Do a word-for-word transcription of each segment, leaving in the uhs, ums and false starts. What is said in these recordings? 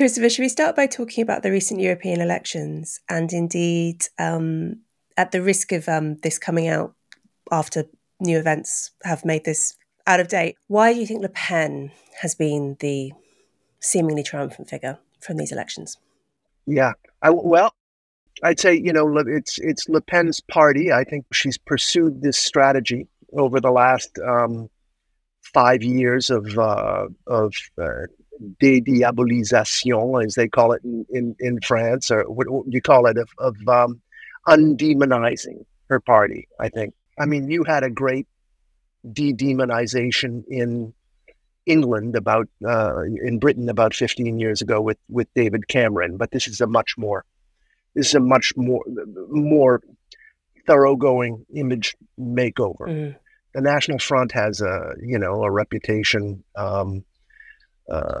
Christopher, should we start by talking about the recent European elections and indeed um, at the risk of um, this coming out after new events have made this out of date, why do you think Le Pen has been the seemingly triumphant figure from these elections? Yeah, I, well, I'd say, you know, it's, it's Le Pen's party. I think she's pursued this strategy over the last um, five years of, uh, of uh, dédiabolisation, as they call it in, in, in France, or what, what you call it, of, of um, undemonizing her party, I think. I mean, you had a great de-demonization in England about, uh, in Britain about fifteen years ago with, with David Cameron, but this is a much more, this is a much more, more thoroughgoing image makeover. Mm. The National Front has a, you know, a reputation, um, uh,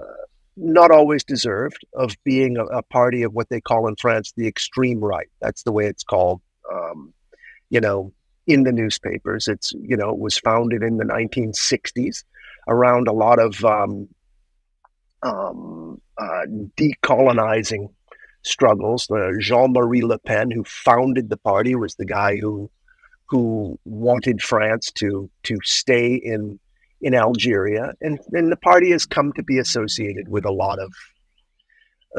not always deserved, of being a, a party of what they call in France, the extreme right. That's the way it's called, um, you know, in the newspapers. It's, you know, it was founded in the nineteen sixties around a lot of um, um, uh, decolonizing struggles. Uh, Jean-Marie Le Pen, who founded the party, was the guy who who wanted France to to stay in in Algeria, and and the party has come to be associated with a lot of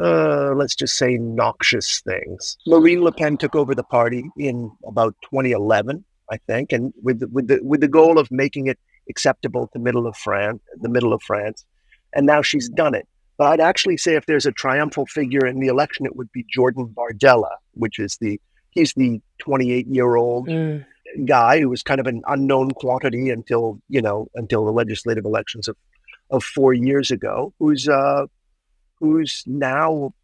uh, let's just say noxious things. Marine Le Pen took over the party in about twenty eleven, I think, and with the, with the with the goal of making it acceptable to middle of France, the middle of France, and now she's done it. But I'd actually say if there's a triumphal figure in the election, it would be Jordan Bardella, which is the he's the twenty-eight-year-old mm. guy who was kind of an unknown quantity until you know until the legislative elections of of four years ago. Who's uh, who's now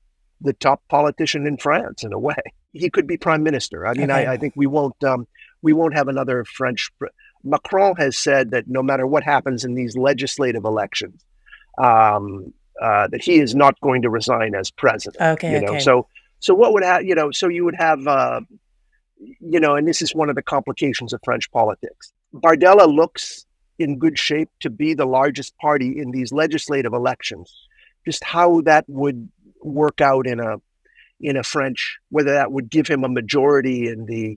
the top politician in France in a way. He could be prime minister. I mean, okay. I, I think we won't um, we won't have another French. Macron has said that no matter what happens in these legislative elections, um, uh, that he is not going to resign as president. Okay, you know? okay. So, so what would ha you know? So you would have, uh, you know, and this is one of the complications of French politics. Bardella looks in good shape to be the largest party in these legislative elections. Just how that would work out in a in a French, whether that would give him a majority in the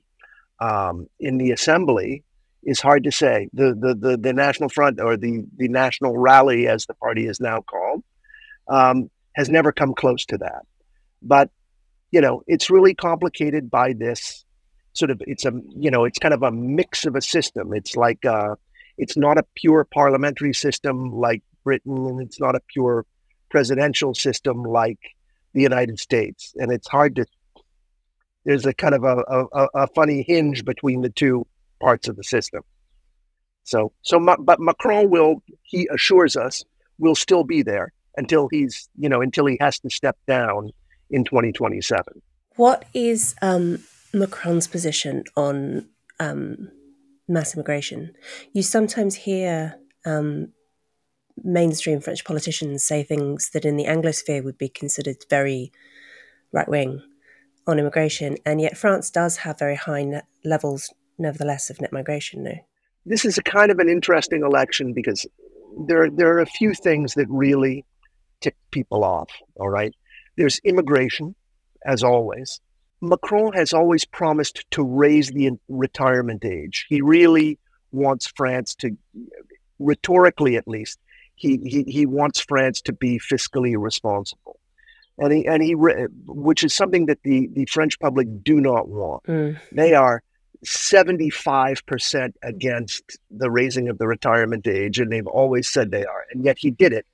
um, in the assembly. Is hard to say. The, the the the National Front, or the the National Rally, as the party is now called, um, has never come close to that. But you know, it's really complicated by this sort of. It's a you know, it's kind of a mix of a system. It's like uh, it's not a pure parliamentary system like Britain, and it's not a pure presidential system like the United States. And it's hard to. There's a kind of a a, a funny hinge between the two parts of the system. So, so, but Macron will, he assures us, will still be there until he's, you know, until he has to step down in twenty twenty-seven. What is um, Macron's position on um, mass immigration? You sometimes hear um, mainstream French politicians say things that in the Anglosphere would be considered very right-wing on immigration, and yet France does have very high levels nevertheless of net migration. No, this is a kind of an interesting election because there there are a few things that really tick people off. All right, there's immigration, as always. Macron has always promised to raise the retirement age. He really wants France to, rhetorically at least, he he he wants France to be fiscally responsible, and he and he which is something that the the French public do not want. Mm. They are seventy-five percent against the raising of the retirement age, and they've always said they are. And yet he did it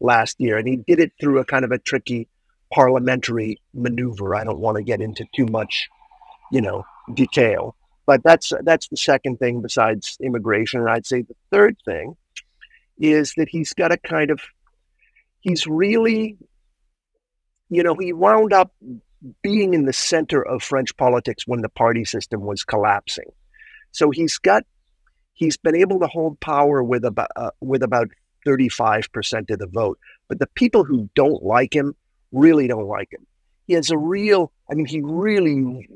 last year, and he did it through a kind of a tricky parliamentary maneuver. I don't want to get into too much, you know, detail, but that's that's the second thing besides immigration. And I'd say the third thing is that he's got a kind of, he's really, you know, he wound up being in the center of French politics when the party system was collapsing. So he's got, he's been able to hold power with about, uh, with about thirty-five percent of the vote. But the people who don't like him really don't like him. He has a real, I mean, he really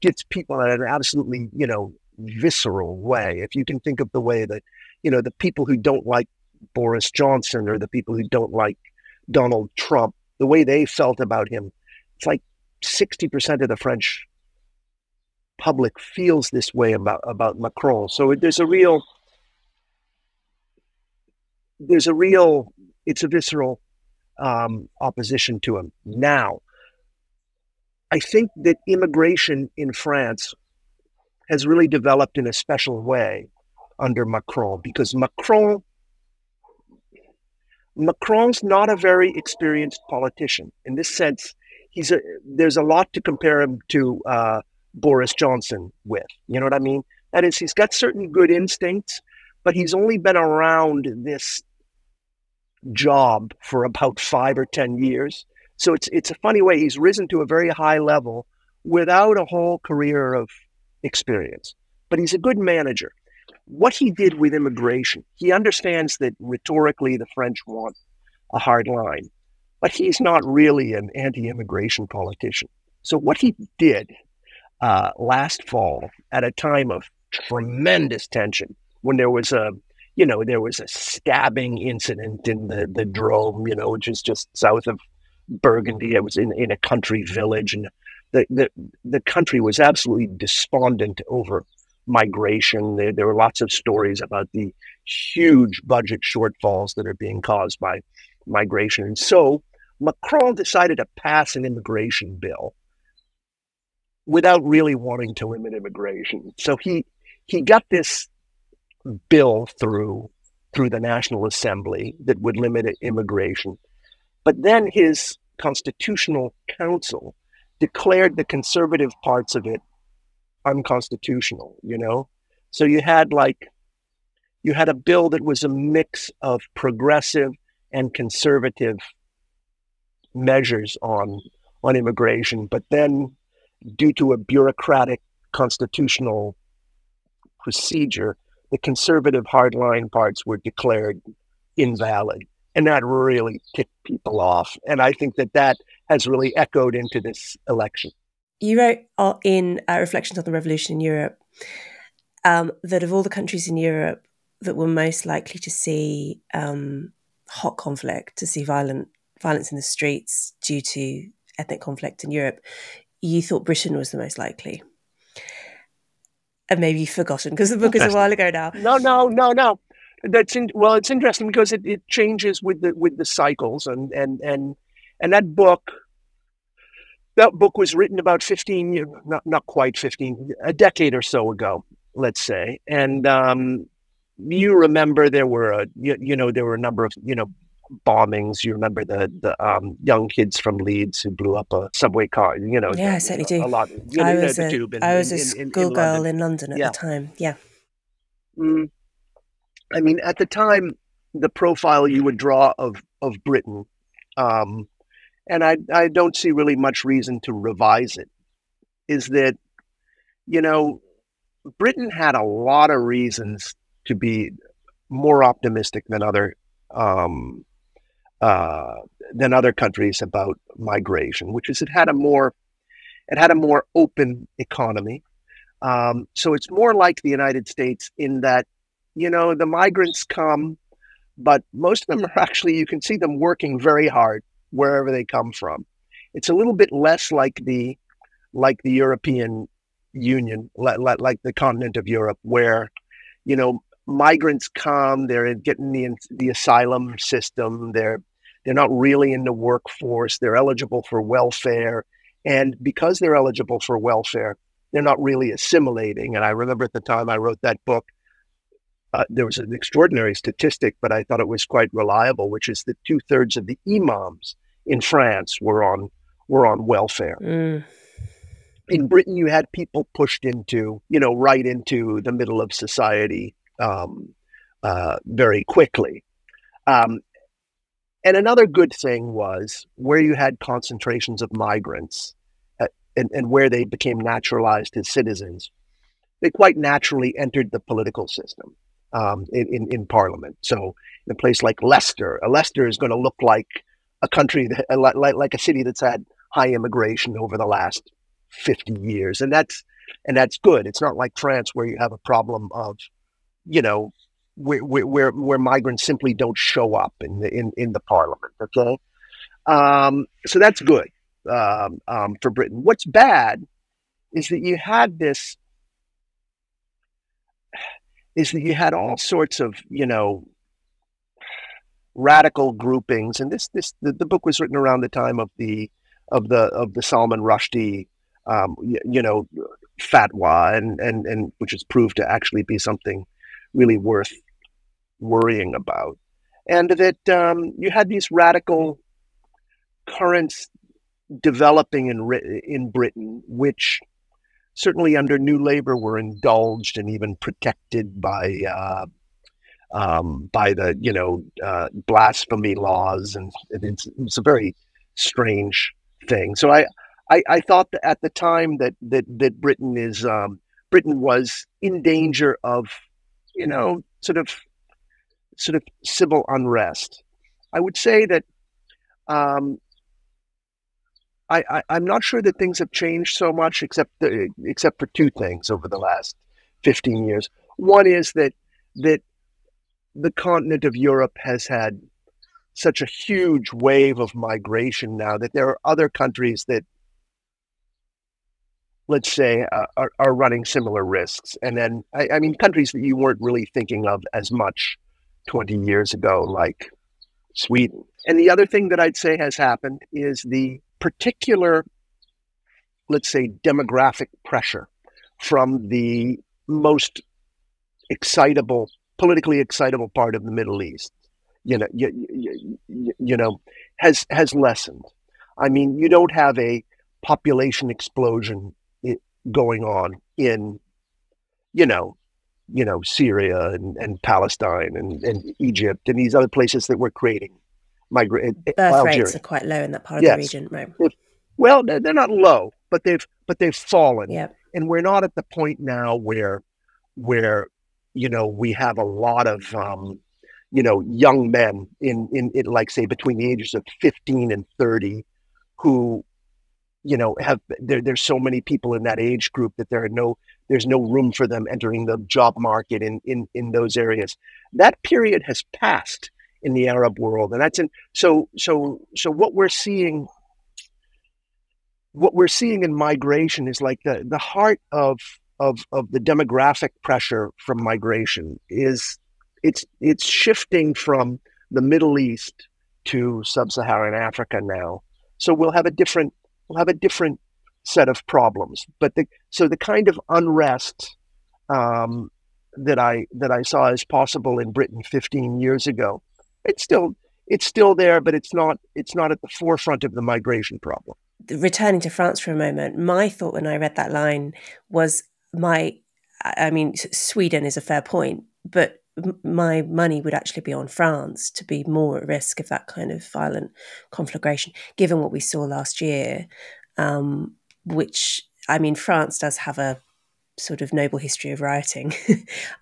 gets people in an absolutely, you know, visceral way. If you can think of the way that, you know, the people who don't like Boris Johnson or the people who don't like Donald Trump, the way they felt about him. It's like sixty percent of the French public feels this way about, about Macron. So there's a real, there's a real, it's a visceral um, opposition to him. Now, I think that immigration in France has really developed in a special way under Macron, because Macron, Macron's not a very experienced politician. In this sense, he's a, there's a lot to compare him to uh, Boris Johnson with. You know what I mean? That is, he's got certain good instincts, but he's only been around this job for about five or ten years. So it's it's a funny way. He's risen to a very high level without a whole career of experience. But he's a good manager. What he did with immigration, he understands that rhetorically the French want a hard line, but he's not really an anti-immigration politician. So what he did uh, last fall, at a time of tremendous tension, when there was a, you know, there was a stabbing incident in the, the Drome, you know, which is just south of Burgundy. It was in, in a country village, and the, the, the country was absolutely despondent over migration. There, there were lots of stories about the huge budget shortfalls that are being caused by migration. And so Macron decided to pass an immigration bill without really wanting to limit immigration. So he he got this bill through through the National Assembly that would limit immigration. But then his Constitutional Council declared the conservative parts of it unconstitutional, you know? So you had like, you had a bill that was a mix of progressive and conservative measures on, on immigration. But then due to a bureaucratic constitutional procedure, the conservative hardline parts were declared invalid. And that really ticked people off. And I think that that has really echoed into this election. You wrote in uh, Reflections on the Revolution in Europe um, that of all the countries in Europe that were most likely to see um, hot conflict, to see violent violence in the streets due to ethnic conflict in Europe, you thought Britain was the most likely. And maybe you've forgotten because the book is a while ago now. No, no, no, no. That's in, well, it's interesting because it, it changes with the with the cycles, and and and and that book. That book was written about fifteen years, not, not quite fifteen, a decade or so ago, let's say. And um, you remember there were, a, you, you know, there were a number of, you know, bombings. You remember the the um, young kids from Leeds who blew up a subway car, you know. Yeah, the, I certainly you know, do. A lot. You I, know, was the a, tube in, I was in, a in, schoolgirl in, in London at yeah. the time, yeah. Mm. I mean, at the time, the profile you would draw of, of Britain, um, and I, I don't see really much reason to revise it, is that, you know, Britain had a lot of reasons to be more optimistic than other um, uh, than other countries about migration, which is it had a more it had a more open economy. Um, so it's more like the United States in that, you know, the migrants come, but most of them are actually, you can see them working very hard wherever they come from. It's a little bit less like the like the European Union, like, like the continent of Europe, where, you know, migrants come, they're getting the the asylum system, they're they're not really in the workforce, they're eligible for welfare, and because they're eligible for welfare, they're not really assimilating. And I remember at the time I wrote that book, uh, there was an extraordinary statistic, but I thought it was quite reliable, which is that two thirds of the imams in France were on were on welfare. Mm. In Britain, you had people pushed into, you know, right into the middle of society um, uh, very quickly. Um, and another good thing was where you had concentrations of migrants uh, and, and where they became naturalized as citizens, they quite naturally entered the political system um, in, in, in Parliament. So in a place like Leicester, a Leicester is going to look like a country that, like, like a city that's had high immigration over the last fifty years, and that's and that's good. It's not like France where you have a problem of, you know, where where where migrants simply don't show up in the in, in the Parliament. Okay, Um, so that's good um, um, for Britain. What's bad is that you had this, is that you had all sorts of, you know, radical groupings. And this, this, the, the book was written around the time of the, of the, of the Salman Rushdie, um, you, you know, fatwa, and, and, and which has proved to actually be something really worth worrying about. And that um, you had these radical currents developing in in Britain, which certainly under New Labour were indulged and even protected by uh, um, by the you know uh, blasphemy laws, and, and it's, it's a very strange thing. So I I, I thought that at the time that that that Britain is um, Britain was in danger of you know sort of sort of civil unrest. I would say that. Um, I, I, I'm not sure that things have changed so much, except the, except for two things over the last fifteen years. One is that that the continent of Europe has had such a huge wave of migration now that there are other countries that, let's say, uh, are, are running similar risks. And then, I, I mean, countries that you weren't really thinking of as much twenty years ago, like Sweden. And the other thing that I'd say has happened is the particular, let's say, demographic pressure from the most excitable, politically excitable part of the Middle East, you know, you, you, you, you know, has has lessened. I mean, you don't have a population explosion going on in, you know, you know, Syria and, and Palestine and, and Egypt and these other places that we're creating. Migra- Birth Algeria. Rates are quite low in that part of yes. the region, right? Well, they're not low, but they've but they've fallen, yeah. And we're not at the point now where where you know we have a lot of um, you know young men in in it, like say between the ages of fifteen and thirty, who you know have there. There's so many people in that age group that there are no there's no room for them entering the job market in in in those areas. That period has passed in the Arab world, and that's in so so so what we're seeing what we're seeing in migration is like the the heart of of of the demographic pressure from migration is it's it's shifting from the Middle East to sub-Saharan Africa now, so we'll have a different we'll have a different set of problems, but the so the kind of unrest um, that I that I saw as possible in Britain fifteen years ago, It's still it's still there, but it's not it's not at the forefront of the migration problem. Returning to France for a moment, my thought when I read that line was my I mean Sweden is a fair point, but my money would actually be on France to be more at risk of that kind of violent conflagration, given what we saw last year, um, which I mean France does have a sort of noble history of rioting,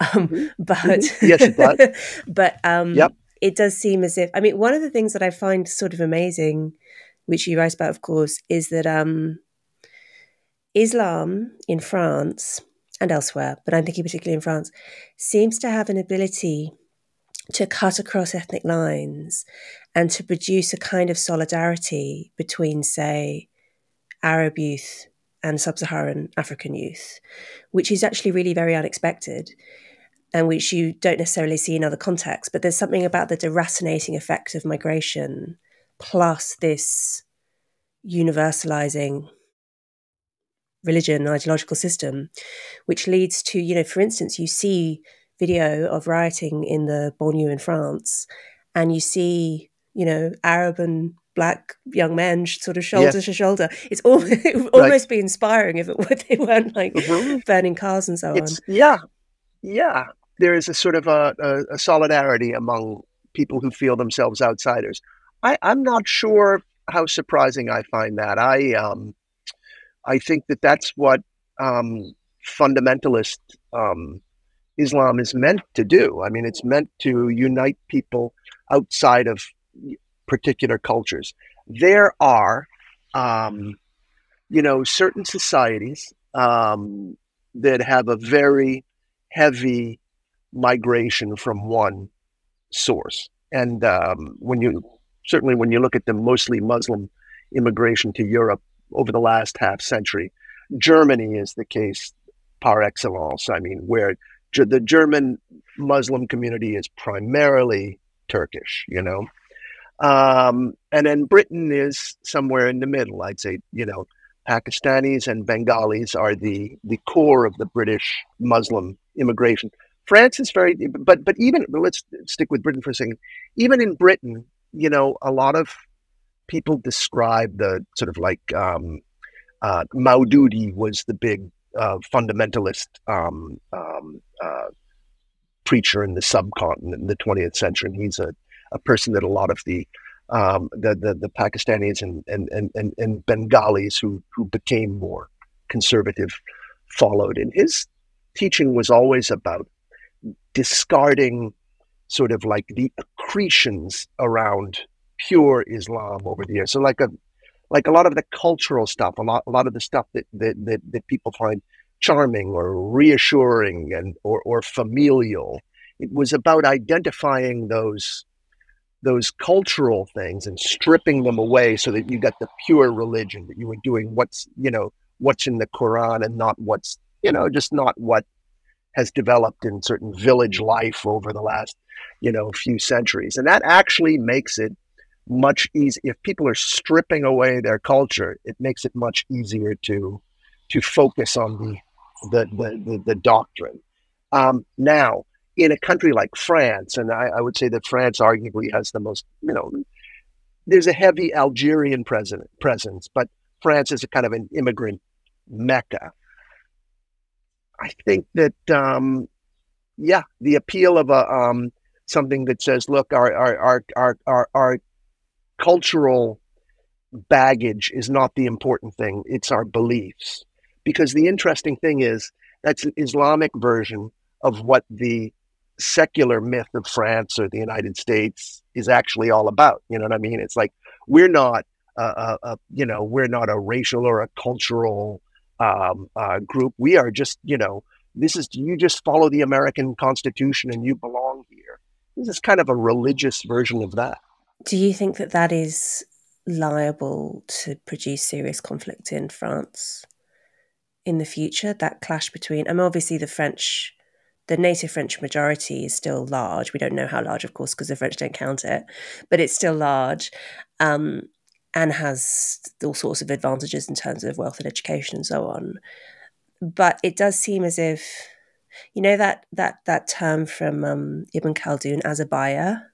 um, mm-hmm. but yes, it does. but um, yep. It does seem as if, I mean, one of the things that I find sort of amazing, which you write about, of course, is that um, Islam in France and elsewhere, but I'm thinking particularly in France, seems to have an ability to cut across ethnic lines and to produce a kind of solidarity between, say, Arab youth and sub-Saharan African youth, which is actually really very unexpected, and which you don't necessarily see in other contexts, but there's something about the deracinating effect of migration plus this universalizing religion, ideological system, which leads to, you know, for instance, you see video of rioting in the banlieue in France, and you see, you know, Arab and Black young men sort of shoulder yes. to shoulder. It's almost, it would almost right. be inspiring if it were, they weren't like mm-hmm. burning cars and so it's, on. Yeah, yeah. There is a sort of a, a, a solidarity among people who feel themselves outsiders. I, I'm not sure how surprising I find that. I um, I think that that's what um, fundamentalist um, Islam is meant to do. I mean, it's meant to unite people outside of particular cultures. There are, um, you know, certain societies um, that have a very heavy migration from one source, and um, when you certainly when you look at the mostly Muslim immigration to Europe over the last half century. Germany is the case par excellence. I mean, where the German Muslim community is primarily Turkish, you know. Um, and then Britain is somewhere in the middle. I'd say, you know, Pakistanis and Bengalis are the, the core of the British Muslim immigration. France is very, but but even, let's stick with Britain for a second. Even in Britain, you know, a lot of people describe the sort of like um, uh, Maududi was the big uh, fundamentalist um, um, uh, preacher in the subcontinent in the twentieth century. And he's a, a person that a lot of the um, the, the the Pakistanis and and and and Bengalis who who became more conservative followed. And his teaching was always about discarding sort of like the accretions around pure Islam over the years. So like a like a lot of the cultural stuff, a lot a lot of the stuff that that that, that people find charming or reassuring and or or familial. It was about identifying those those cultural things and stripping them away so that you got the pure religion, that you were doing what's, you know, what's in the Quran and not what's, you know, just not what has developed in certain village life over the last, you know, few centuries. And that actually makes it much easier. If people are stripping away their culture, it makes it much easier to to focus on the the the, the, the doctrine. Um, now, in a country like France, and I, I would say that France arguably has the most, you know, there's a heavy Algerian president, presence, but France is a kind of an immigrant mecca. I think that, um, yeah, the appeal of a um, something that says, look, our our, our our our our cultural baggage is not the important thing; it's our beliefs. Because the interesting thing is that's an Islamic version of what the secular myth of France or the United States is actually all about. You know what I mean? It's like we're not a, a, a you know we're not a racial or a cultural Um, uh, group. We are just, you know, this is, you just follow the American Constitution and you belong here. This is kind of a religious version of that. Do you think that that is liable to produce serious conflict in France in the future? That clash between, I mean, obviously the French, the native French majority is still large. We don't know how large, of course, because the French don't count it, but it's still large. Um, and has all sorts of advantages in terms of wealth and education and so on. But it does seem as if, you know, that that that term from um, Ibn Khaldun, as a buyer,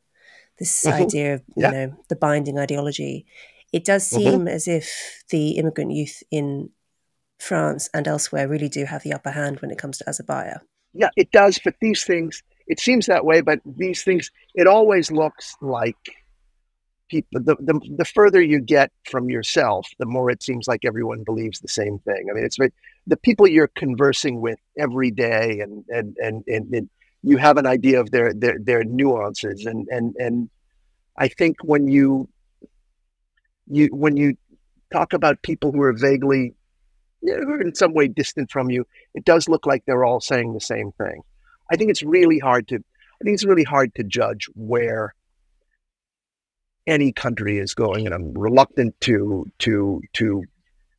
this mm-hmm. idea of, you yeah. know, the binding ideology, it does seem mm-hmm. as if the immigrant youth in France and elsewhere really do have the upper hand when it comes to as a buyer. Yeah, it does, but these things, it seems that way, but these things, it always looks like, people, the, the the further you get from yourself, the more it seems like everyone believes the same thing. I mean, it's the people you're conversing with every day, and and and and, and you have an idea of their their their nuances, and and and I think when you you when you talk about people who are vaguely, you know, who are in some way distant from you, it does look like they're all saying the same thing. I think it's really hard to I think it's really hard to judge where any country is going, and I'm reluctant to to to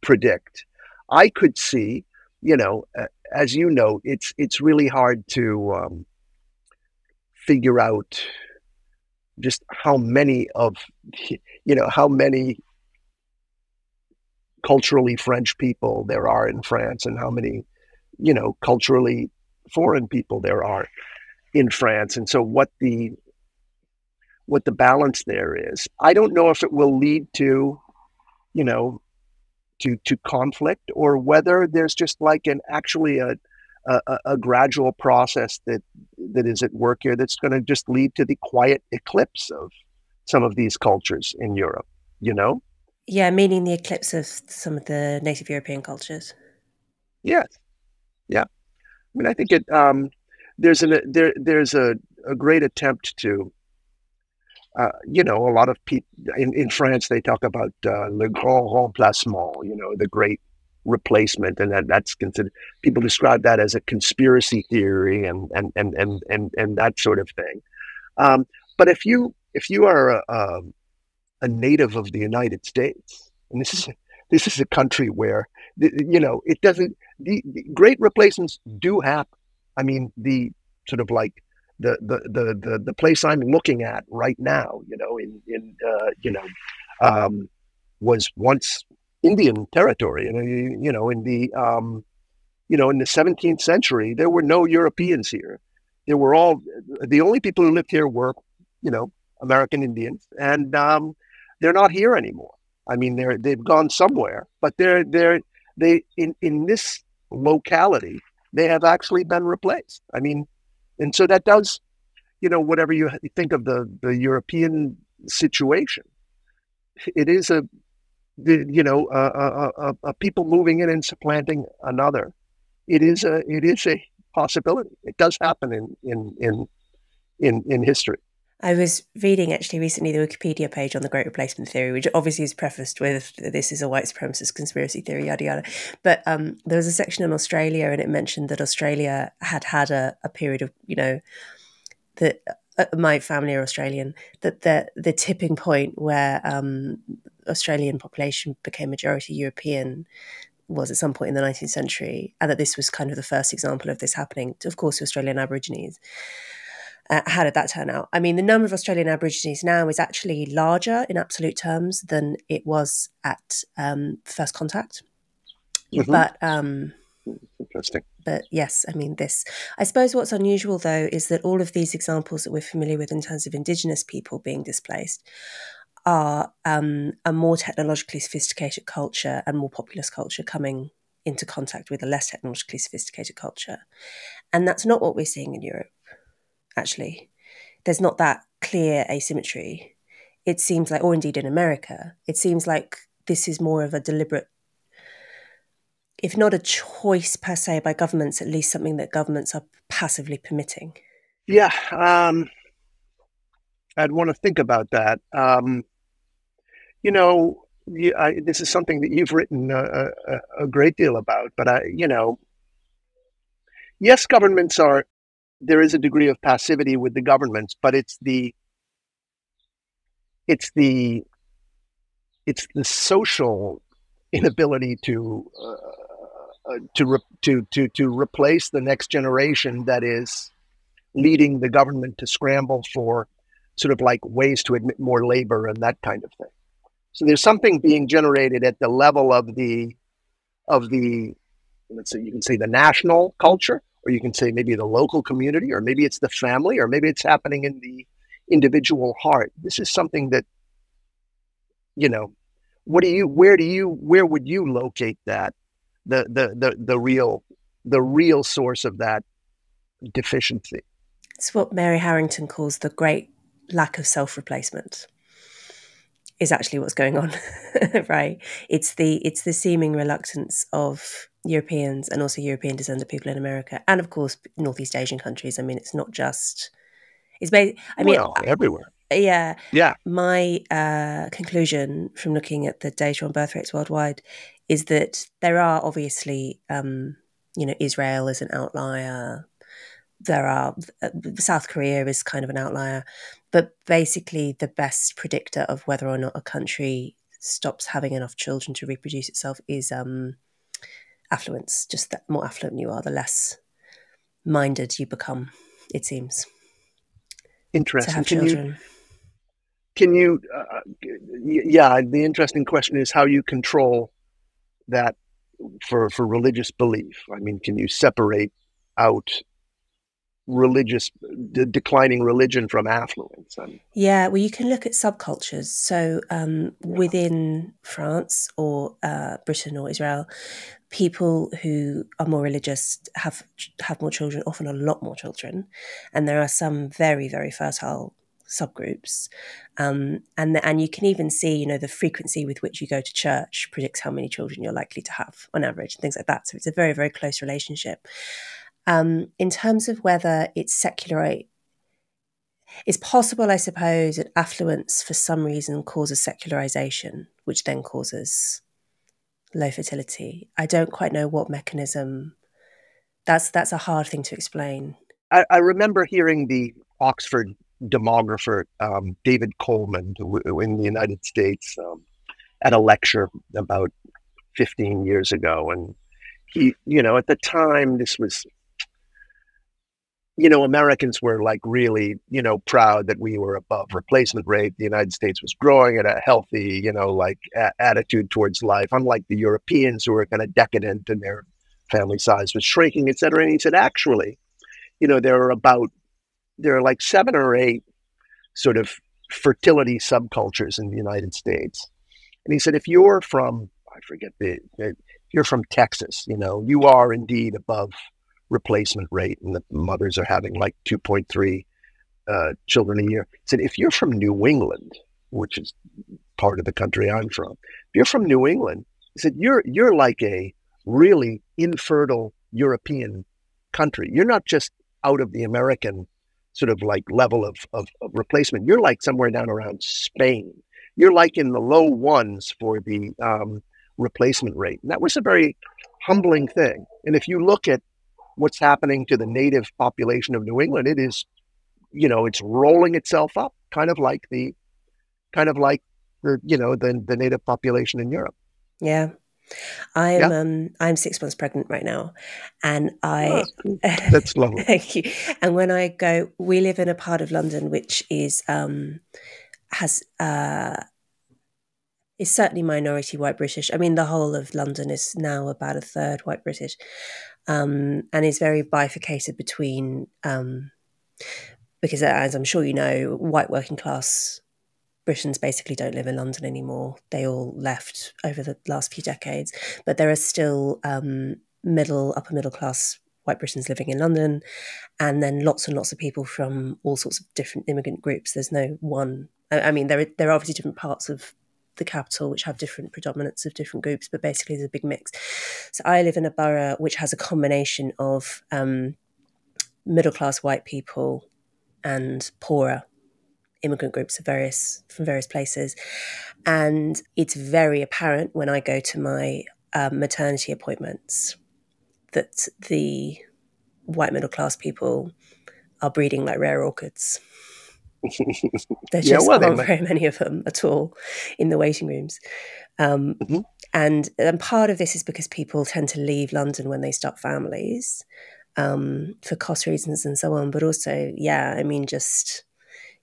predict. I could see, you know, uh, as you know, it's it's really hard to um, figure out just how many of, you know, how many culturally French people there are in France, and how many, you know, culturally foreign people there are in France, and so what the what the balance there is. I don't know if it will lead to, you know, to to conflict, or whether there's just like an actually a a, a gradual process that that is at work here that's going to just lead to the quiet eclipse of some of these cultures in Europe, you know? Yeah, meaning the eclipse of some of the native European cultures. Yes. Yeah. I mean, I think it um, there's an there there's a, a great attempt to Uh, you know, a lot of people in, in France, they talk about uh, le grand remplacement, you know, the great replacement. And that, that's considered, people describe that as a conspiracy theory and and and and and, and that sort of thing. Um, but if you if you are a, a, a native of the United States. And this is this is a country where, you know, it doesn't, the, the great replacements do happen. I mean, the sort of like the the the the, the place I'm looking at right now, you know, in in uh, you know, um, was once Indian territory, and you know, in the um, you know, in the seventeenth century, there were no Europeans here. There were all the only people who lived here were, you know, American Indians, and um, they're not here anymore. I mean, they're they've gone somewhere, but they're they're they in in this locality they have actually been replaced. I mean, and so that does, you know, whatever you think of the the European situation, it is a the, you know a, a, a, a people moving in and supplanting another. It is a it is a possibility. It does happen in in in in, in history. I was reading actually recently the Wikipedia page on the Great Replacement Theory, which obviously is prefaced with this is a white supremacist conspiracy theory, yada, yada. But um, there was a section on Australia, and it mentioned that Australia had had a, a period of, you know, that uh, my family are Australian, that the, the tipping point where um, Australian population became majority European was at some point in the nineteenth century, and that this was kind of the first example of this happening, to, of course, to Australian Aborigines. Uh, how did that turn out? I mean, the number of Australian Aborigines now is actually larger in absolute terms than it was at um, first contact. Mm-hmm. But um, interesting. But yes, I mean, this. I suppose what's unusual, though, is that all of these examples that we're familiar with in terms of Indigenous people being displaced are um, a more technologically sophisticated culture and more populous culture coming into contact with a less technologically sophisticated culture. And that's not what we're seeing in Europe. Actually, there's not that clear asymmetry. It seems like, or indeed in America, it seems like this is more of a deliberate, if not a choice per se by governments, at least something that governments are passively permitting. Yeah, um, I'd want to think about that. Um, you know, you, I, this is something that you've written a, a, a great deal about, but I, you know, yes, governments are, there is a degree of passivity with the governments, but it's the it's the it's the social inability to uh, to, re to to to replace the next generation that is leading the government to scramble for sort of like ways to admit more labor and that kind of thing. So there's something being generated at the level of the of the let's say you can say the national culture, or you can say maybe the local community, or maybe it's the family, or maybe it's happening in the individual heart. This is something that, you know, what do you, where do you, where would you locate that, the the the the real the real source of that deficiency? It's what Mary Harrington calls the great lack of self-replacement. Is actually what's going on, right? It's the it's the seeming reluctance of Europeans and also European descended people in America, and of course Northeast Asian countries. I mean, it's not just it's. I mean, well, everywhere. Yeah, yeah. My uh, conclusion from looking at the data on birth rates worldwide is that there are obviously, um, you know, Israel is an outlier. There are, uh, South Korea is kind of an outlier, but basically the best predictor of whether or not a country stops having enough children to reproduce itself is um, affluence. Just the more affluent you are, the less minded you become, it seems. Interesting. To have children. Can you, can you uh, yeah, the interesting question is how you control that for, for religious belief. I mean, can you separate out religious de declining religion from affluence? And yeah, well, you can look at subcultures. So um, yeah. within France or uh, Britain or Israel, people who are more religious have have more children, often a lot more children, and there are some very very fertile subgroups. Um, and the, and you can even see, you know, the frequency with which you go to church predicts how many children you're likely to have on average, and things like that. So it's a very very close relationship. Um, in terms of whether it's secular, it's possible, I suppose, that affluence for some reason causes secularization, which then causes low fertility. I don't quite know what mechanism. That's that's a hard thing to explain. I, I remember hearing the Oxford demographer um, David Coleman in the United States um, at a lecture about fifteen years ago. And he, you know, at the time, this was, you know, Americans were like really, you know, proud that we were above replacement rate. The United States was growing at a healthy, you know, like a attitude towards life, unlike the Europeans who were kind of decadent and their family size was shrinking, et cetera. And he said, actually, you know, there are about, there are like seven or eight sort of fertility subcultures in the United States. And he said, if you're from, I forget the, if you're from Texas, you know, you are indeed above replacement rate, and the mothers are having like two point three uh, children a year. I said, if you're from New England, which is part of the country I'm from, if you're from New England, I said, you're you're like a really infertile European country. You're not just out of the American sort of like level of, of, of replacement. You're like somewhere down around Spain. You're like in the low ones for the um, replacement rate. And that was a very humbling thing. And if you look at what's happening to the native population of New England, it is, you know, it's rolling itself up, kind of like the, kind of like the, you know, the the native population in Europe. Yeah, I'm yeah. Um, I'm six months pregnant right now, and I oh, that's lovely. Thank you. And when I go, we live in a part of London which is um, has uh, is certainly minority white British. I mean, the whole of London is now about a third white British. Um, and is very bifurcated between, um, because as I'm sure you know, white working class Britons basically don't live in London anymore. They all left over the last few decades, but there are still um, middle, upper middle class white Britons living in London, and then lots and lots of people from all sorts of different immigrant groups. There's no one, I, I mean, there are, there are obviously different parts of the capital which have different predominance of different groups, but basically there's a big mix. So I live in a borough which has a combination of um, middle-class white people and poorer immigrant groups of various from various places, and it's very apparent when I go to my uh, maternity appointments that the white middle-class people are breeding like rare orchids. There just yeah, well, aren't very many of them at all in the waiting rooms. Um, mm-hmm. and, and part of this is because people tend to leave London when they start families um, for cost reasons and so on. But also, yeah, I mean, just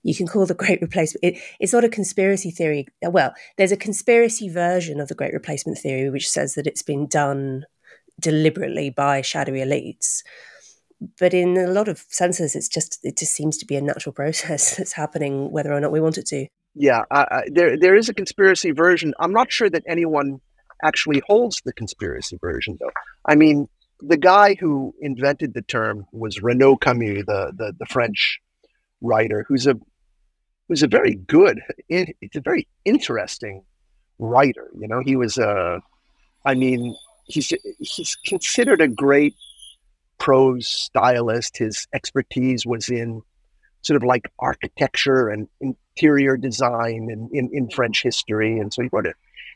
you can call the Great Replacement. It, it's not a conspiracy theory. Well, there's a conspiracy version of the Great Replacement theory, which says that it's been done deliberately by shadowy elites. But in a lot of senses, it's just it just seems to be a natural process that's happening, whether or not we want it to. Yeah, uh, uh, there there is a conspiracy version. I'm not sure that anyone actually holds the conspiracy version, though. I mean, the guy who invented the term was Renaud Camus, the the, the French writer, who's a who's a very good, it's a very interesting writer. You know, he was a, I mean, he's he's considered a great prose stylist. His expertise was in sort of like architecture and interior design and in, in French history. And so he wrote a,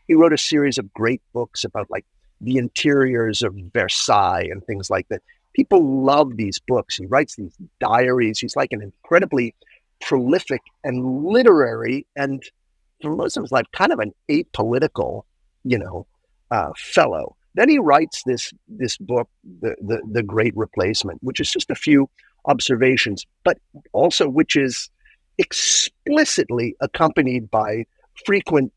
he wrote a series of great books about like the interiors of Versailles and things like that. People love these books. He writes these diaries. He's like an incredibly prolific and literary and for most of his life, kind of an apolitical, you know, uh, fellow. Then he writes this this book, the, the the Great Replacement, which is just a few observations, but also which is explicitly accompanied by frequent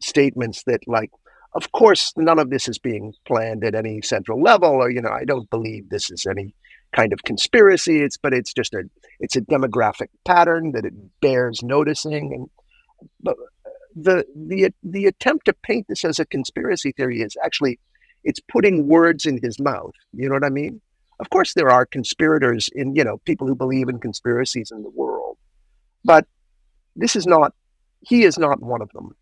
statements that, like, of course, none of this is being planned at any central level, or you know, I don't believe this is any kind of conspiracy. It's but it's just a it's a demographic pattern that it bears noticing, and but. The, the the attempt to paint this as a conspiracy theory is actually, it's putting words in his mouth. You know what I mean? Of course, there are conspirators in, you know, people who believe in conspiracies in the world. But this is not, he is not one of them.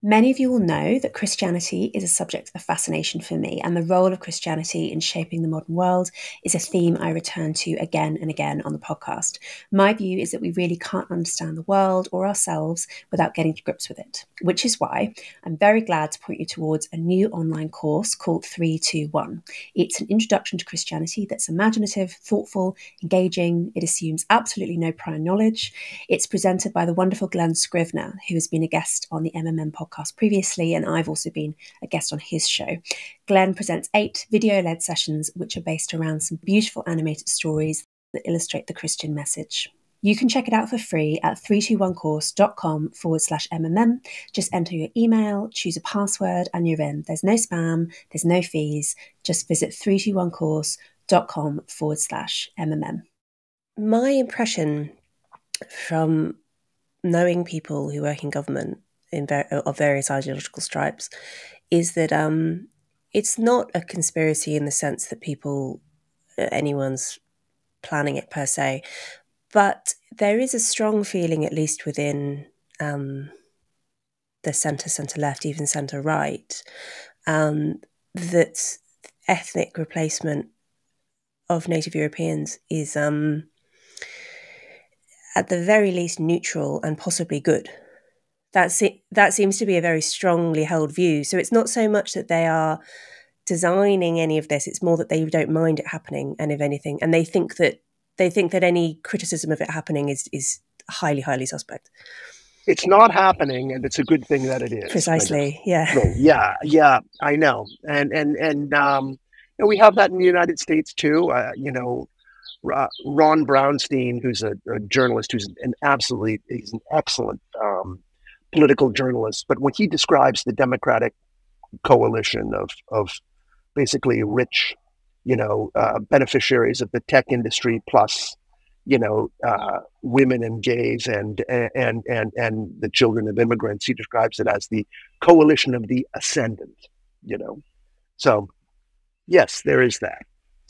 Many of you will know that Christianity is a subject of fascination for me, and the role of Christianity in shaping the modern world is a theme I return to again and again on the podcast. My view is that we really can't understand the world or ourselves without getting to grips with it, which is why I'm very glad to point you towards a new online course called three two one. It's an introduction to Christianity that's imaginative, thoughtful, engaging. It assumes absolutely no prior knowledge. It's presented by the wonderful Glenn Scrivener, who has been a guest on the M M M podcast previously, and I've also been a guest on his show. Glenn presents eight video-led sessions which are based around some beautiful animated stories that illustrate the Christian message. You can check it out for free at three two one course dot com forward slash M M M. Just enter your email, choose a password, and you're in. There's no spam, there's no fees. Just visit three two one course dot com forward slash M M M. My impression from knowing people who work in government In ver- of various ideological stripes, is that um, it's not a conspiracy in the sense that people, anyone's planning it per se, but there is a strong feeling, at least within um, the centre, centre-left, even centre-right, um, that ethnic replacement of native Europeans is, um, at the very least, neutral and possibly good. That's it. That seems to be a very strongly held view. So it's not so much that they are designing any of this; it's more that they don't mind it happening, and if anything, and they think that they think that any criticism of it happening is is highly, highly suspect. It's not happening, and it's a good thing that it is. Precisely. Yeah. Yeah. Yeah. I know, and and and um, you know, we have that in the United States too. Uh, you know. Uh, Ron Brownstein, who's a, a journalist, who's an absolutely, he's an excellent. Um, political journalists, but when he describes the Democratic coalition of of basically rich, you know, uh, beneficiaries of the tech industry, plus, you know, uh, women and gays and and and and the children of immigrants, he describes it as the coalition of the ascendant. You know, so yes, there is that.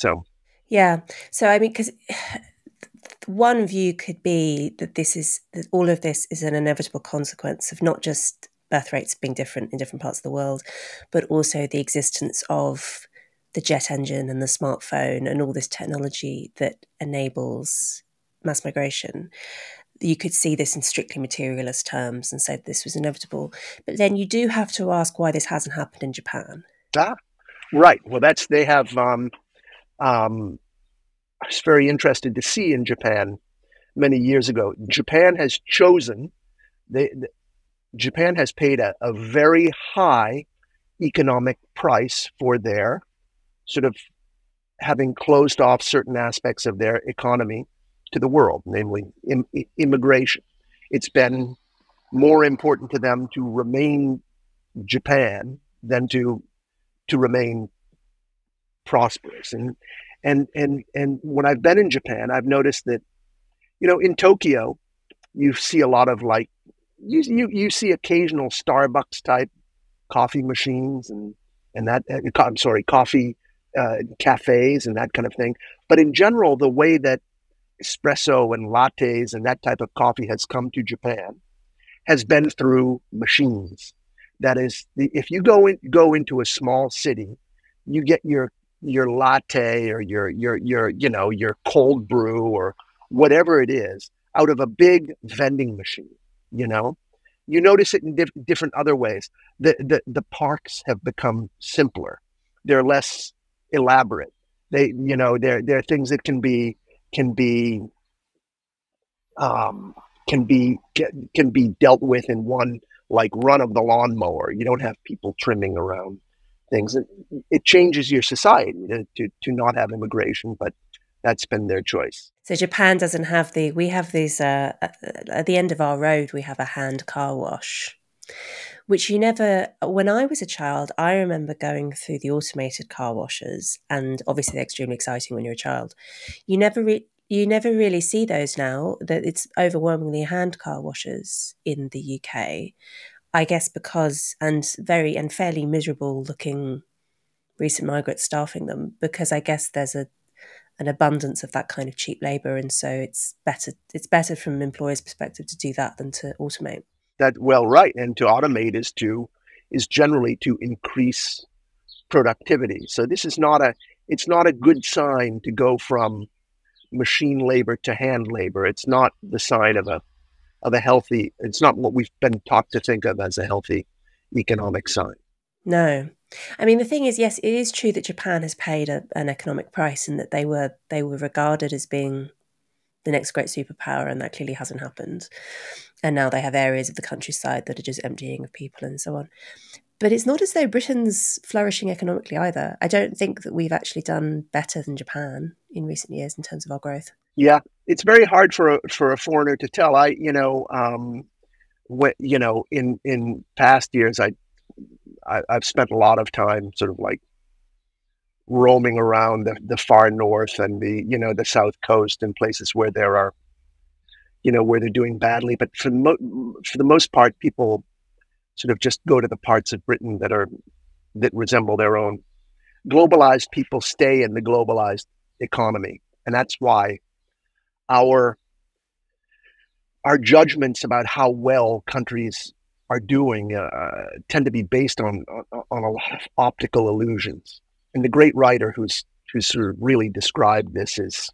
So yeah, so I mean, because. One view could be that this is that all of this is an inevitable consequence of not just birth rates being different in different parts of the world, but also the existence of the jet engine and the smartphone and all this technology that enables mass migration. You could see this in strictly materialist terms and say this was inevitable. But then you do have to ask why this hasn't happened in Japan. Ah, right. Well, that's they have. Um, um, I was very interested to see in Japan many years ago. Japan has chosen, they, the, Japan has paid a, a very high economic price for their sort of having closed off certain aspects of their economy to the world, namely im, immigration. It's been more important to them to remain Japan than to to remain prosperous. And And and and when I've been in Japan, I've noticed that, you know, in Tokyo, you see a lot of like, you you, you see occasional Starbucks type coffee machines and and that I'm sorry, coffee uh, cafes and that kind of thing. But in general, the way that espresso and lattes and that type of coffee has come to Japan has been through machines. That is, the, if you go in, go into a small city, you get your your latte or your, your, your, you know, your cold brew or whatever it is out of a big vending machine, you know, you notice it in diff- different other ways. The, the, the parks have become simpler. They're less elaborate. They, you know, they're, they're things that can be, can be, um, can be, can be dealt with in one like run of the lawnmower. You don't have people trimming around things. It changes your society to, to to not have immigration, but that's been their choice. So Japan doesn't have the, we have these, uh, at the end of our road, we have a hand car wash, which you never, when I was a child, I remember going through the automated car washers, and obviously they're extremely exciting when you're a child. You never, re- you never really see those now, that it's overwhelmingly hand car washers in the U K. I guess because, and very and fairly miserable looking recent migrants staffing them, because I guess there's a an abundance of that kind of cheap labour, and so it's better it's better from an employer's perspective to do that than to automate. that well right. And to automate is to is generally to increase productivity. So this is not a it's not a good sign to go from machine labor to hand labor. It's not the sign of a of a healthy. It's not what we've been taught to think of as a healthy economic sign. No. I mean, the thing is, yes, it is true that Japan has paid a, an economic price and that they were they were regarded as being the next great superpower, and that clearly hasn't happened. And now they have areas of the countryside that are just emptying of people and so on. But it's not as though Britain's flourishing economically either. I don't think that we've actually done better than Japan in recent years in terms of our growth. Yeah, it's very hard for a, for a foreigner to tell. I, you know, um, what, you know, in in past years, I. I, I've spent a lot of time sort of like roaming around the, the far north and the, you know, the south coast and places where there are, you know, where they're doing badly. But for the, mo for the most part, people sort of just go to the parts of Britain that are, that resemble their own. Globalized people stay in the globalized economy. And that's why our, our judgments about how well countries are doing uh, tend to be based on, on on a lot of optical illusions. And the great writer who's who's sort of really described this is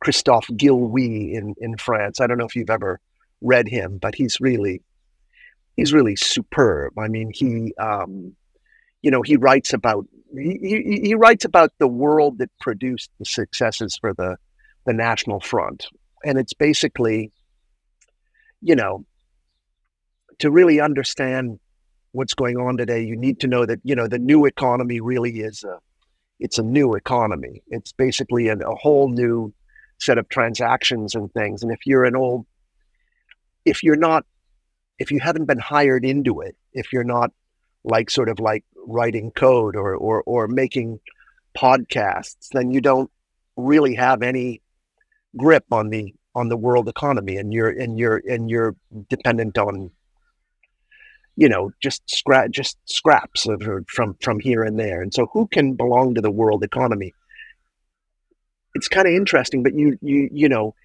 Christophe Guilluy in in France. I don't know if you've ever read him, but he's really he's really superb. I mean, he um, you know he writes about he, he he writes about the world that produced the successes for the the National Front, and it's basically, you know. To really understand what's going on today, you need to know that, you know, the new economy really is a, it's a new economy. It's basically an, a whole new set of transactions and things. And if you're an old, if you're not, if you haven't been hired into it, if you're not like sort of like writing code or, or, or making podcasts, then you don't really have any grip on the, on the world economy, and you're, and you're, and you're dependent on, you know, just scrap, just scraps of, from from here and there. And so, who can belong to the world economy? It's kind of interesting, but you you you know,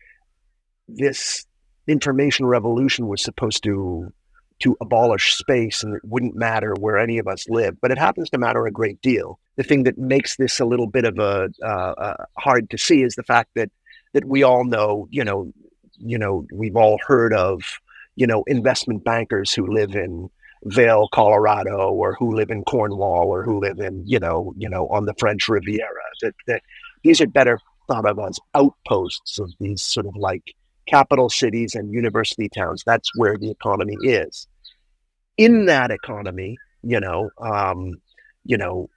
this information revolution was supposed to to abolish space, and it wouldn't matter where any of us live. But it happens to matter a great deal. The thing that makes this a little bit of a uh, uh, hard to see is the fact that that we all know, you know, you know, we've all heard of, you know, investment bankers who live in Vail, Colorado, or who live in Cornwall, or who live in, you know, you know, on the French Riviera. That, that these are better thought of as outposts of these sort of like capital cities and university towns. That's where the economy is. In that economy, you know, um, you know,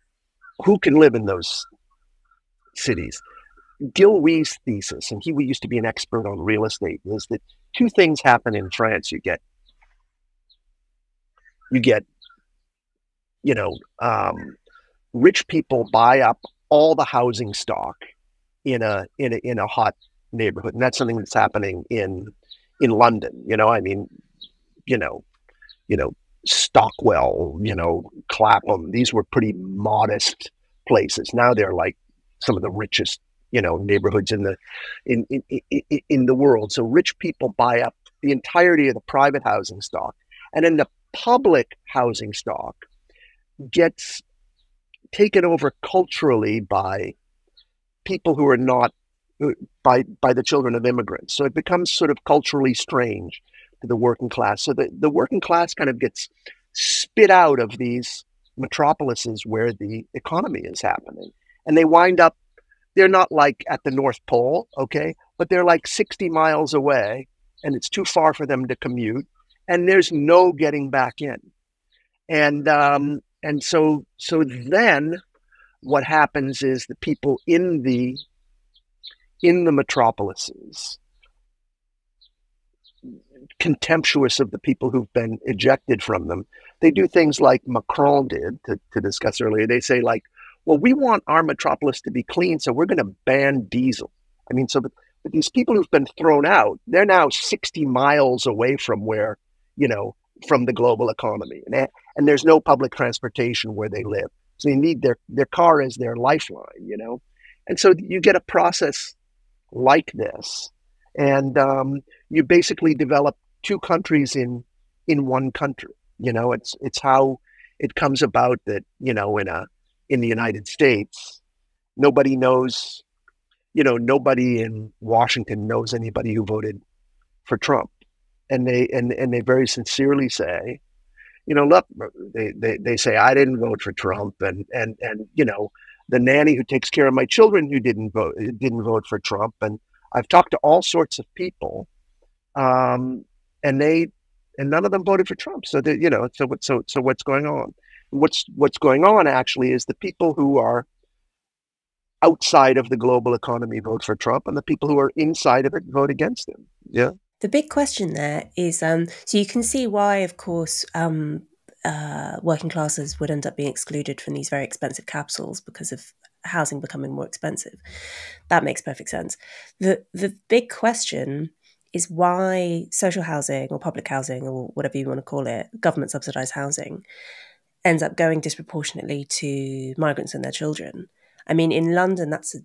who can live in those cities? Guilloy's thesis, and he used to be an expert on real estate, was that two things happen in France. You get, you get, you know, um, rich people buy up all the housing stock in a in a in a hot neighborhood, and that's something that's happening in in London. You know, I mean, you know, you know, Stockwell, you know, Clapham. These were pretty modest places. Now they're like some of the richest, you know, neighborhoods in the in, in in in the world. So rich people buy up the entirety of the private housing stock, and then the public housing stock gets taken over culturally by people who are not by by the children of immigrants. So it becomes sort of culturally strange to the working class. So the, the working class kind of gets spit out of these metropolises where the economy is happening, and they wind up. They're not like at the North Pole, okay? But they're like sixty miles away, and it's too far for them to commute, and there's no getting back in. And um, and so so then, what happens is the people in the in the metropolises, contemptuous of the people who've been ejected from them, they do things like Macron did to, to discuss earlier. They say like, well, we want our metropolis to be clean, so we're going to ban diesel. I mean, so but, but these people who've been thrown out, they're now sixty miles away from where, you know, from the global economy. And, and there's no public transportation where they live. So they need their, their car as their lifeline, you know. And so you get a process like this. And um, you basically develop two countries in in one country. You know, it's it's how it comes about that, you know, in a in the United States, nobody knows, you know, nobody in Washington knows anybody who voted for Trump. And they and, and they very sincerely say, you know, look, they, they, they say, I didn't vote for Trump. And, and, and, you know, the nanny who takes care of my children who didn't vote, didn't vote for Trump. And I've talked to all sorts of people, um, and they, and none of them voted for Trump. So, they, you know, so, so, so what's going on? What's, what's going on actually is the people who are outside of the global economy vote for Trump, and the people who are inside of it vote against him. Yeah. The big question there is, um, so you can see why, of course, um, uh, working classes would end up being excluded from these very expensive capitals because of housing becoming more expensive. That makes perfect sense. The, the big question is why social housing or public housing or whatever you want to call it, government subsidized housing, ends up going disproportionately to migrants and their children. I mean, in London, that's a,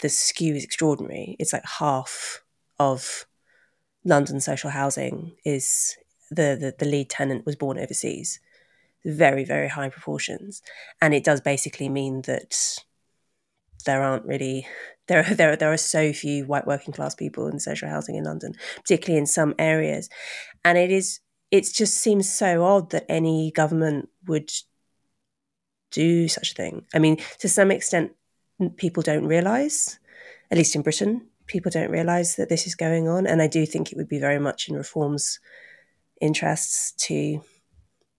the skew is extraordinary. It's like half of London social housing is the, the the lead tenant was born overseas, very, very high proportions. And it does basically mean that there aren't really, there, there, there are so few white working class people in social housing in London, particularly in some areas. And it is, it just seems so odd that any government would do such a thing. I mean, to some extent, people don't realise, at least in Britain, people don't realise that this is going on. And I do think it would be very much in reform's interests to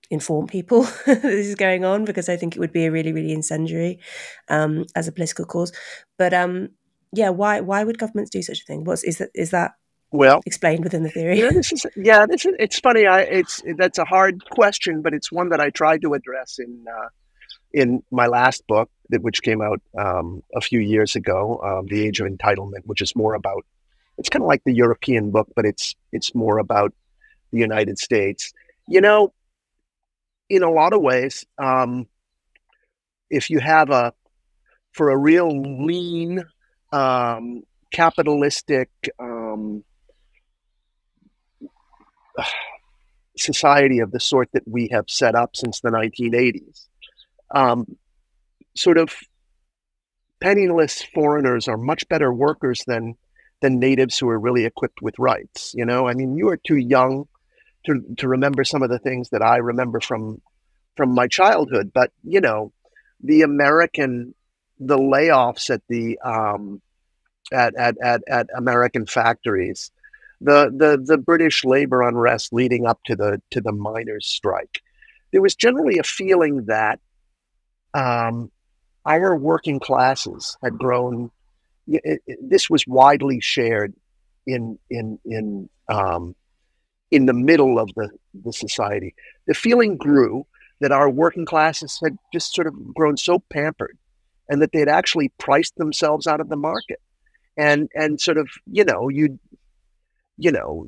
inform people that this is going on, because I think it would be a really, really incendiary um, as a political cause. But um, yeah, why why would governments do such a thing? What's, is that is that well explained within the theory? You know, this is, yeah, this is, it's funny. I, it's that's a hard question, but it's one that I tried to address in uh, in my last book, that which came out um, a few years ago, um, The Age of Entitlement, which is more about, it's kind of like the European book, but it's it's more about the United States. You know, in a lot of ways, um, if you have a, for a real lean, um, capitalistic um, society of the sort that we have set up since the nineteen eighties, um, sort of penniless foreigners are much better workers than than natives who are really equipped with rights. You know, I mean, you are too young to to remember some of the things that I remember from from my childhood. But you know, the American, the layoffs at the um, at, at at at American factories, the the the British labor unrest leading up to the to the miners' strike, there was generally a feeling that Um, our working classes had grown. It, it, this was widely shared in in in um, in the middle of the the society. The feeling grew that our working classes had just sort of grown so pampered, and that they had actually priced themselves out of the market. And and sort of you know you you know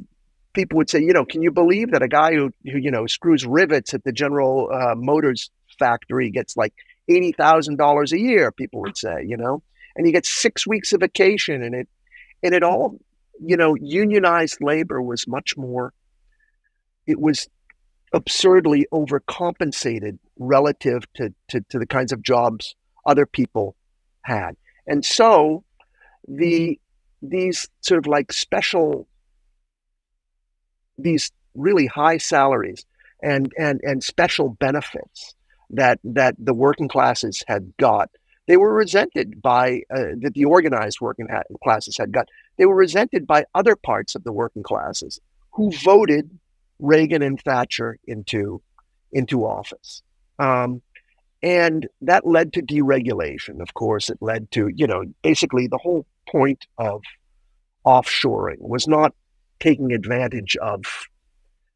people would say, you know can you believe that a guy who who you know screws rivets at the General uh, Motors factory gets like eighty thousand dollars a year, people would say, you know, and you get six weeks of vacation, and it, and it all, you know, unionized labor was much more, it was absurdly overcompensated relative to, to, to the kinds of jobs other people had. And so the, these sort of like special, these really high salaries and, and, and special benefits that that the working classes had got, they were resented by, uh, that the organized working classes had got, they were resented by other parts of the working classes who voted Reagan and Thatcher into, into office. Um, and that led to deregulation, of course. It led to, you know, basically the whole point of offshoring was not taking advantage of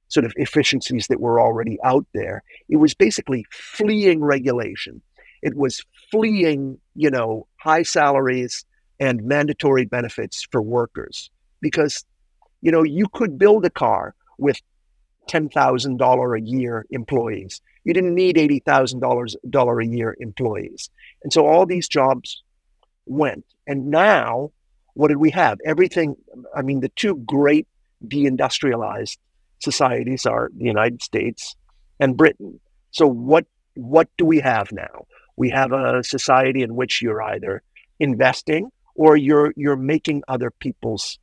sort of efficiencies that were already out there. It was basically fleeing regulation. It was fleeing, you know, high salaries and mandatory benefits for workers, because, you know, you could build a car with ten thousand dollars a year employees. You didn't need eighty thousand dollars a year employees. And so all these jobs went. And now, what did we have? Everything, I mean, the two great deindustrialized societies are, the United States and Britain. So what what do we have now? We have a society in which you're either investing or you're you're making other people's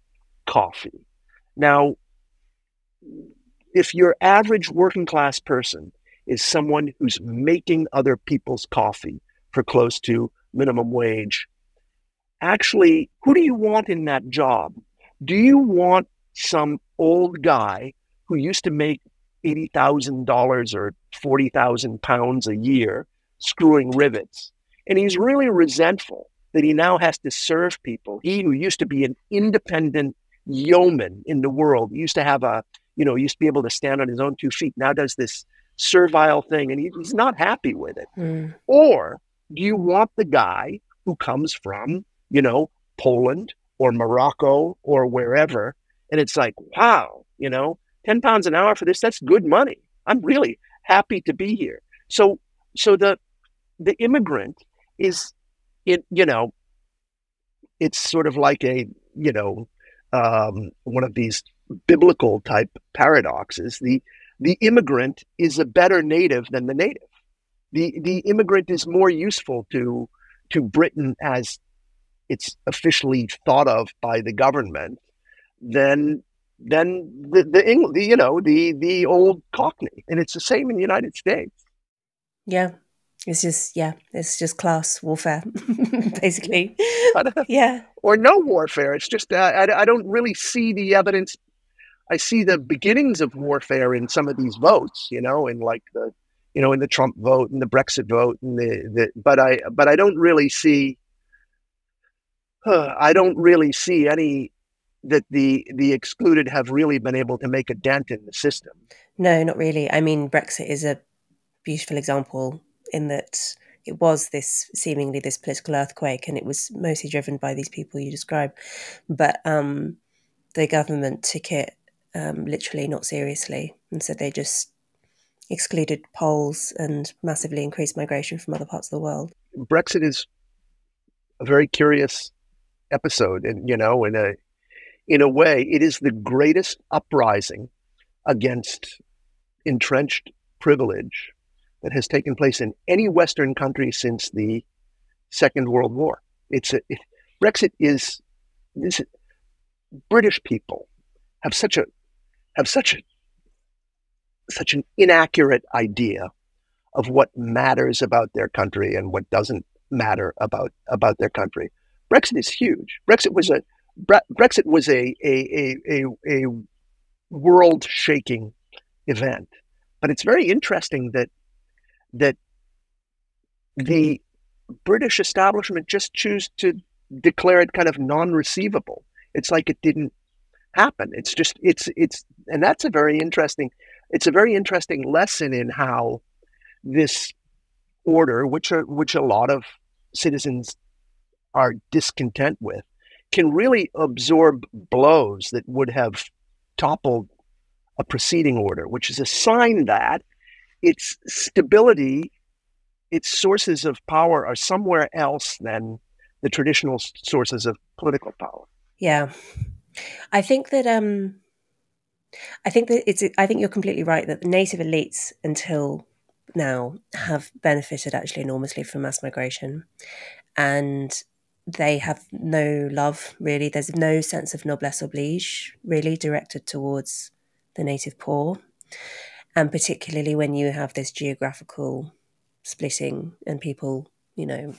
coffee. Now, if your average working class person is someone who's making other people's coffee for close to minimum wage, actually, who do you want in that job? Do you want some old guy who used to make eighty thousand dollars or forty thousand pounds a year screwing rivets, and he's really resentful that he now has to serve people? He who used to be an independent yeoman in the world, he used to have a, you know, he used to be able to stand on his own two feet, now does this servile thing, and he, he's not happy with it. Mm. Or do you want the guy who comes from, you know, Poland or Morocco or wherever, and it's like, wow, you know, ten pounds an hour for this, that's good money. I'm really happy to be here. So so the the immigrant is, it, you know, it's sort of like a, you know, um, one of these biblical type paradoxes. The the immigrant is a better native than the native. The the immigrant is more useful to to Britain as it's officially thought of by the government than than the the, Engl- the you know the the old Cockney, and it's the same in the United States. Yeah, it's just yeah, it's just class warfare, basically. Yeah, or no warfare. It's just uh, I I don't really see the evidence. I see the beginnings of warfare in some of these votes, you know, in like the, you know, in the Trump vote and the Brexit vote and the, the but I but I don't really see. Huh, I don't really see any that the the excluded have really been able to make a dent in the system. No, not really. I mean, Brexit is a beautiful example in that it was this seemingly this political earthquake, and it was mostly driven by these people you describe. But um, the government took it um, literally not seriously, and so they just excluded Poles and massively increased migration from other parts of the world. Brexit is a very curious episode, and you know, in a in a way, it is the greatest uprising against entrenched privilege that has taken place in any Western country since the Second World War. It's a, it, Brexit is, is British people have such a have such a such an inaccurate idea of what matters about their country and what doesn't matter about about their country. Brexit is huge. Brexit was a Bre- Brexit was a a a a, a world-shaking event, but it's very interesting that that the British establishment just choose to declare it kind of non-receivable. It's like it didn't happen. It's just it's it's and that's a very interesting. It's a very interesting lesson in how this order, which are, which a lot of citizens are discontent with, can really absorb blows that would have toppled a preceding order, which is a sign that its stability, its sources of power are somewhere else than the traditional sources of political power. Yeah, I think that um, I think that it's. I think you're completely right that the native elites until now have benefited actually enormously from mass migration, and they have no love, really. There's no sense of noblesse oblige, really, directed towards the native poor. And particularly when you have this geographical splitting and people, you know,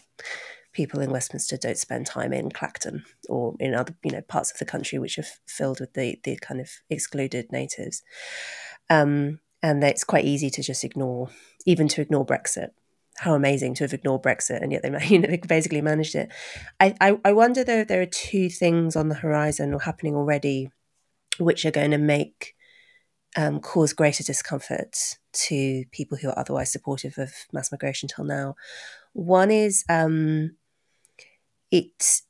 people in Westminster don't spend time in Clacton or in other, you know, parts of the country which are filled with the, the kind of excluded natives. Um, and it's quite easy to just ignore, even to ignore Brexit. How amazing to have ignored Brexit, and yet they, you know, they basically managed it. I, I, I wonder, though, if there are two things on the horizon or happening already which are going to make, um, cause greater discomfort to people who are otherwise supportive of mass migration till now. One is um, it's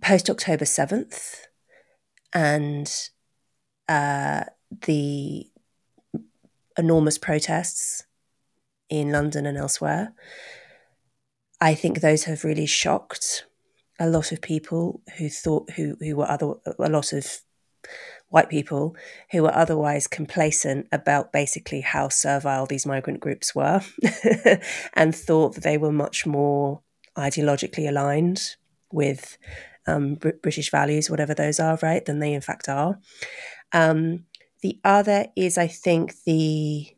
post-October seventh and uh, the enormous protests in London and elsewhere. I think those have really shocked a lot of people who thought, who who were other, a lot of white people who were otherwise complacent about basically how servile these migrant groups were and thought that they were much more ideologically aligned with um, Br- British values, whatever those are, right, than they in fact are. Um, the other is, I think, the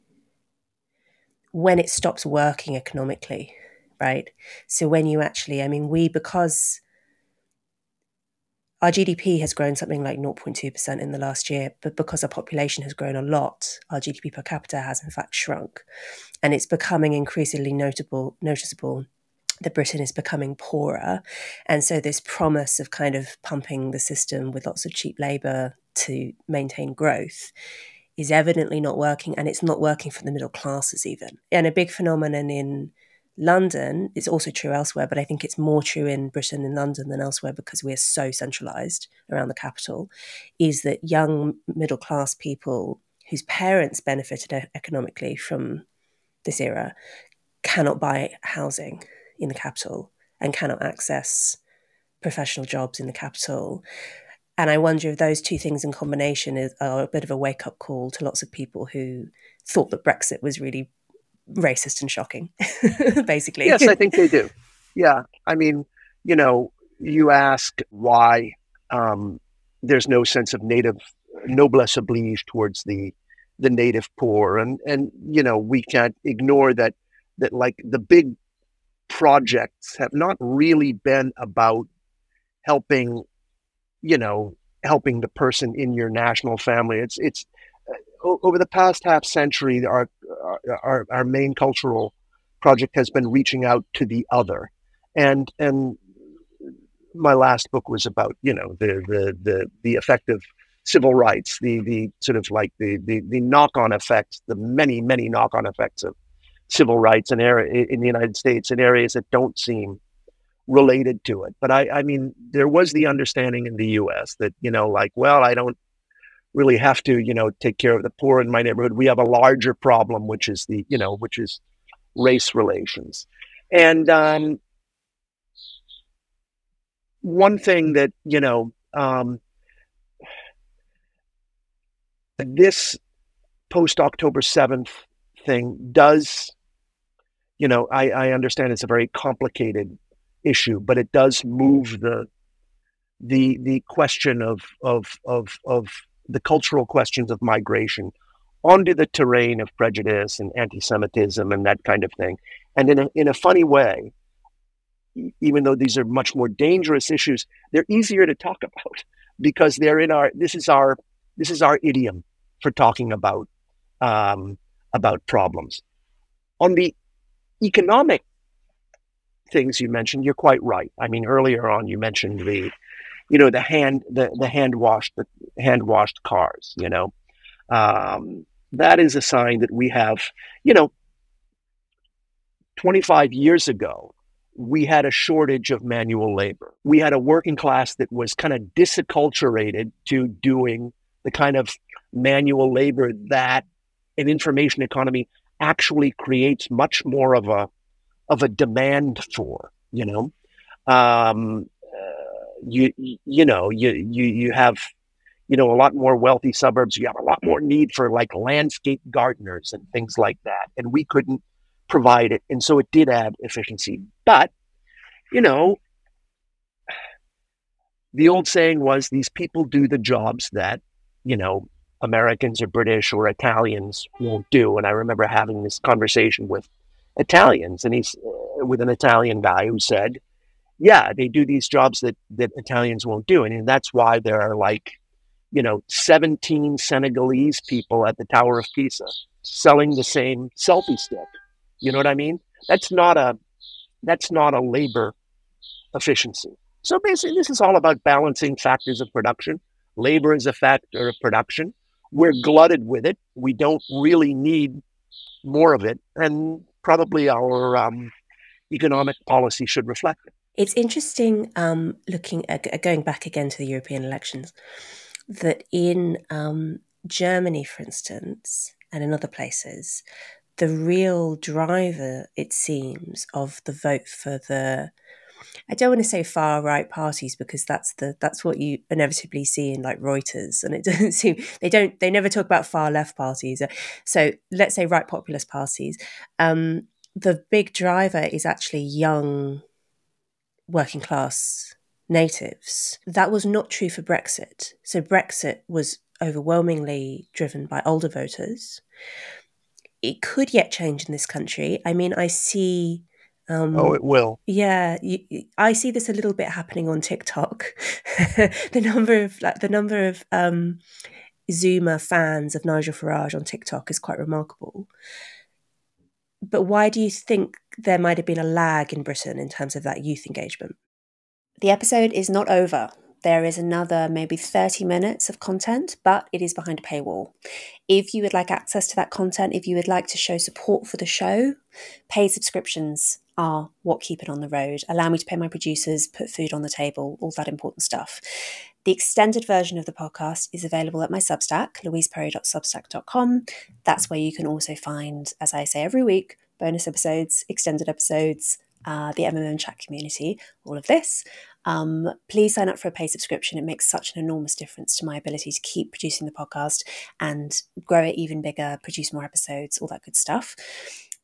when it stops working economically, right? So when you actually, I mean, we, because our G D P has grown something like zero point two percent in the last year, but because our population has grown a lot, our G D P per capita has in fact shrunk. And it's becoming increasingly notable, noticeable that Britain is becoming poorer. And so this promise of kind of pumping the system with lots of cheap labour to maintain growth is evidently not working, and it's not working for the middle classes even. And a big phenomenon in London, it's also true elsewhere, but I think it's more true in Britain and London than elsewhere because we're so centralised around the capital, is that young middle class people whose parents benefited economically from this era cannot buy housing in the capital and cannot access professional jobs in the capital. And I wonder if those two things in combination is, are a bit of a wake-up call to lots of people who thought that Brexit was really racist and shocking, basically. Yes, I think they do. Yeah. I mean, you know, you asked why um, there's no sense of native noblesse oblige towards the the native poor. And, and you know, we can't ignore that, that like the big projects have not really been about helping, you know, helping the person in your national family. It's, it's, over the past half century, our, our our main cultural project has been reaching out to the other, and and my last book was about you know the the the, the effect of civil rights, the the sort of like the the, the knock on effects, the many many knock on effects of civil rights in area in the United States in areas that don't seem related to it. But I I mean there was the understanding in the U S that you know like well I don't. really have to, you know, take care of the poor in my neighborhood. We have a larger problem, which is the, you know, which is race relations. And um, one thing that, you know, um, this post-October seventh thing does, you know, I, I understand it's a very complicated issue, but it does move the the the question of of of of the cultural questions of migration onto the terrain of prejudice and anti-Semitism and that kind of thing. And in a, in a funny way, even though these are much more dangerous issues, they're easier to talk about because they're in our, this is our, this is our idiom for talking about, um, about problems. On the economic things you mentioned, you're quite right. I mean, earlier on, you mentioned the, you know, the hand, the, the hand washed, the hand washed cars, you know, um, that is a sign that we have, you know, twenty-five years ago, we had a shortage of manual labor. We had a working class that was kind of disaculturated to doing the kind of manual labor that an information economy actually creates much more of a, of a demand for, you know, um, You you know you you you have you know a lot more wealthy suburbs. You have a lot more need for like landscape gardeners and things like that, and we couldn't provide it, and so it did add efficiency. But you know, the old saying was these people do the jobs that you know Americans or British or Italians won't do. And I remember having this conversation with Italians, and he's uh, with an Italian guy who said, yeah, they do these jobs that, that Italians won't do. And, and that's why there are like, you know, seventeen Senegalese people at the Tower of Pisa selling the same selfie stick. You know what I mean? That's not a, that's not a labor efficiency. So basically this is all about balancing factors of production. Labor is a factor of production. We're glutted with it. We don't really need more of it. And probably our um, economic policy should reflect it. It's interesting um, looking at going back again to the European elections, that in um, Germany, for instance, and in other places, the real driver, it seems, of the vote for the I don't want to say far right parties, because that's the that's what you inevitably see in like Reuters, and it doesn't seem they don't they never talk about far left parties. So let's say right populist parties. Um, the big driver is actually young working class natives. That was not true for Brexit. So Brexit was overwhelmingly driven by older voters. It could yet change in this country. I mean, I see. Um, oh, it will. Yeah, you, I see this a little bit happening on TikTok. the number of like the number of um, Zoomer fans of Nigel Farage on TikTok is quite remarkable. But why do you think there might have been a lag in Britain in terms of that youth engagement? The episode is not over. There is another maybe thirty minutes of content, but it is behind a paywall. If you would like access to that content, if you would like to show support for the show, paid subscriptions are what keep it on the road, allow me to pay my producers, put food on the table, all that important stuff. The extended version of the podcast is available at my Substack, louise perry dot substack dot com. That's where you can also find, as I say every week, bonus episodes, extended episodes, Uh, the M M M chat community, all of this. Um, please sign up for a paid subscription. It makes such an enormous difference to my ability to keep producing the podcast and grow it even bigger, produce more episodes, all that good stuff.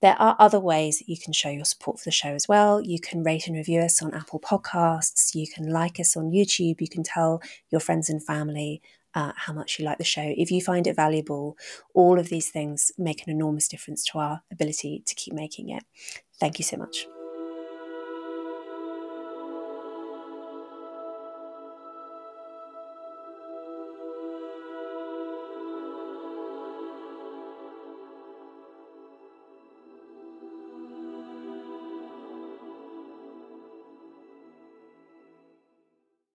There are other ways that you can show your support for the show as well. You can rate and review us on Apple Podcasts. You can like us on YouTube. You can tell your friends and family Uh, how much you like the show, if you find it valuable. All of these things make an enormous difference to our ability to keep making it. Thank you so much.